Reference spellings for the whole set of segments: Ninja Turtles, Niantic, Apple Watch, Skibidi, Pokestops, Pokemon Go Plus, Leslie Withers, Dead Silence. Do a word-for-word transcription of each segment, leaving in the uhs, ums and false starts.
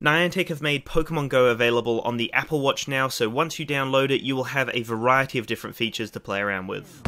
Niantic have made Pokemon Go available on the Apple Watch now, so once you download it, you will have a variety of different features to play around with.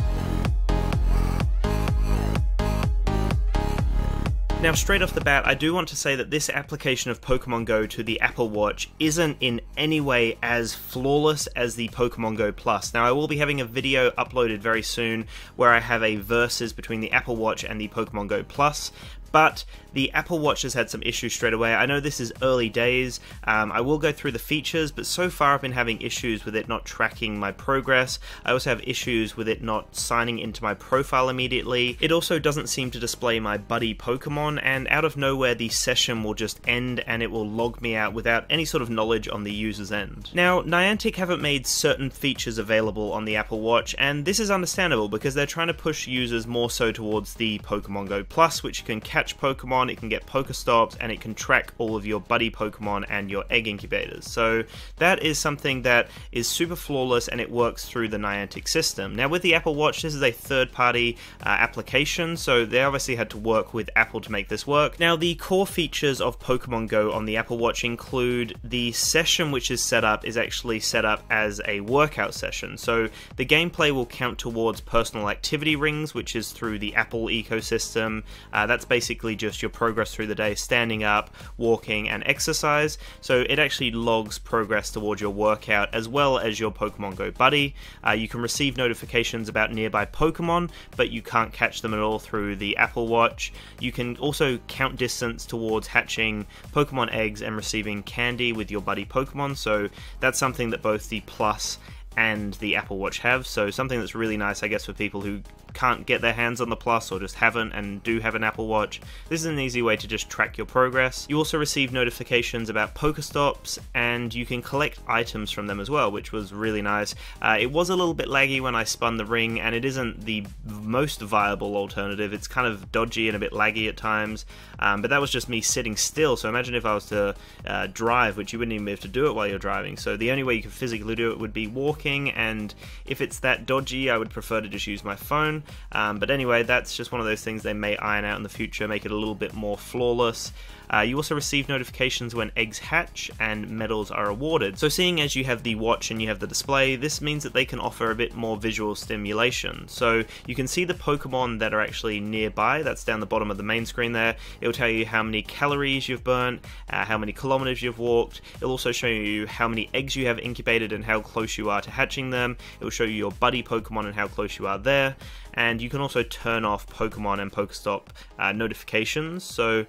Now, straight off the bat, I do want to say that this application of Pokemon Go to the Apple Watch isn't in any way as flawless as the Pokemon Go Plus. Now, I will be having a video uploaded very soon where I have a versus between the Apple Watch and the Pokemon Go Plus, but the Apple Watch has had some issues straight away. I know this is early days. Um, I will go through the features, but so far I've been having issues with it not tracking my progress. I also have issues with it not signing into my profile immediately. It also doesn't seem to display my buddy Pokemon, and out of nowhere the session will just end and it will log me out without any sort of knowledge on the user's end. Now, Niantic haven't made certain features available on the Apple Watch, and this is understandable because they're trying to push users more so towards the Pokemon Go Plus, which can catch Pokemon, it can get Pokestops, and it can track all of your buddy Pokemon and your egg incubators. So that is something that is super flawless and it works through the Niantic system. Now, with the Apple Watch, this is a third-party uh, application, so they obviously had to work with Apple to make this work. Now, the core features of Pokemon Go on the Apple Watch include the session, which is set up is actually set up as a workout session. So the gameplay will count towards personal activity rings, which is through the Apple ecosystem. Uh, that's basically Basically just your progress through the day, standing up, walking, and exercise. So it actually logs progress towards your workout as well as your Pokemon Go buddy. Uh, you can receive notifications about nearby Pokemon, but you can't catch them at all through the Apple Watch. You can also count distance towards hatching Pokemon eggs and receiving candy with your buddy Pokemon. So that's something that both the Plus and the Apple Watch have, so something that's really nice, I guess, for people who can't get their hands on the Plus or just haven't and do have an Apple Watch. This is an easy way to just track your progress. You also receive notifications about Pokestops, and you can collect items from them as well, which was really nice. Uh, it was a little bit laggy when I spun the ring, and it isn't the most viable alternative. It's kind of dodgy and a bit laggy at times, um, but that was just me sitting still, so imagine if I was to uh, drive, which you wouldn't even be able to do it while you're driving, so the only way you could physically do it would be walking. And if it's that dodgy, I would prefer to just use my phone. Um, but anyway, that's just one of those things they may iron out in the future, make it a little bit more flawless. Uh, you also receive notifications when eggs hatch and medals are awarded. So seeing as you have the watch and you have the display, this means that they can offer a bit more visual stimulation. So you can see the Pokemon that are actually nearby. That's down the bottom of the main screen there. It'll tell you how many calories you've burnt, uh, how many kilometers you've walked. It'll also show you how many eggs you have incubated and how close you are to hatching them. It will show you your buddy Pokemon and how close you are there, and you can also turn off Pokemon and Pokestop uh, notifications. So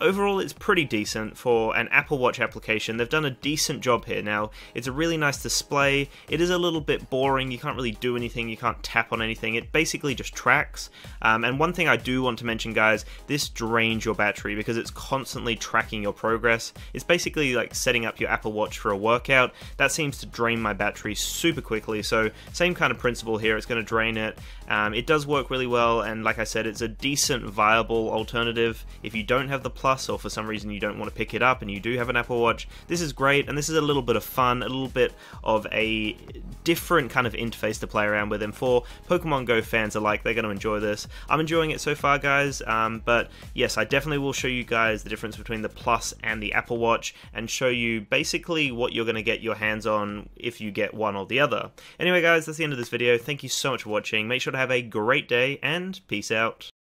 overall, it's pretty decent for an Apple Watch application. They've done a decent job here. Now, it's a really nice display. It is a little bit boring. You can't really do anything. You can't tap on anything. It basically just tracks. Um, and one thing I do want to mention, guys, this drains your battery because it's constantly tracking your progress. It's basically like setting up your Apple Watch for a workout. That seems to drain my battery super quickly. So same kind of principle here. It's going to drain it. Um, it does work really well. And like I said, it's a decent, viable alternative. If you don't have the Plus, or for some reason you don't want to pick it up and you do have an Apple Watch, this is great, and this is a little bit of fun, a little bit of a different kind of interface to play around with, and for Pokemon Go fans alike, they're going to enjoy this. I'm enjoying it so far, guys, um, but yes, I definitely will show you guys the difference between the Plus and the Apple Watch and show you basically what you're going to get your hands on if you get one or the other. Anyway, guys, that's the end of this video. Thank you so much for watching. Make sure to have a great day, and peace out.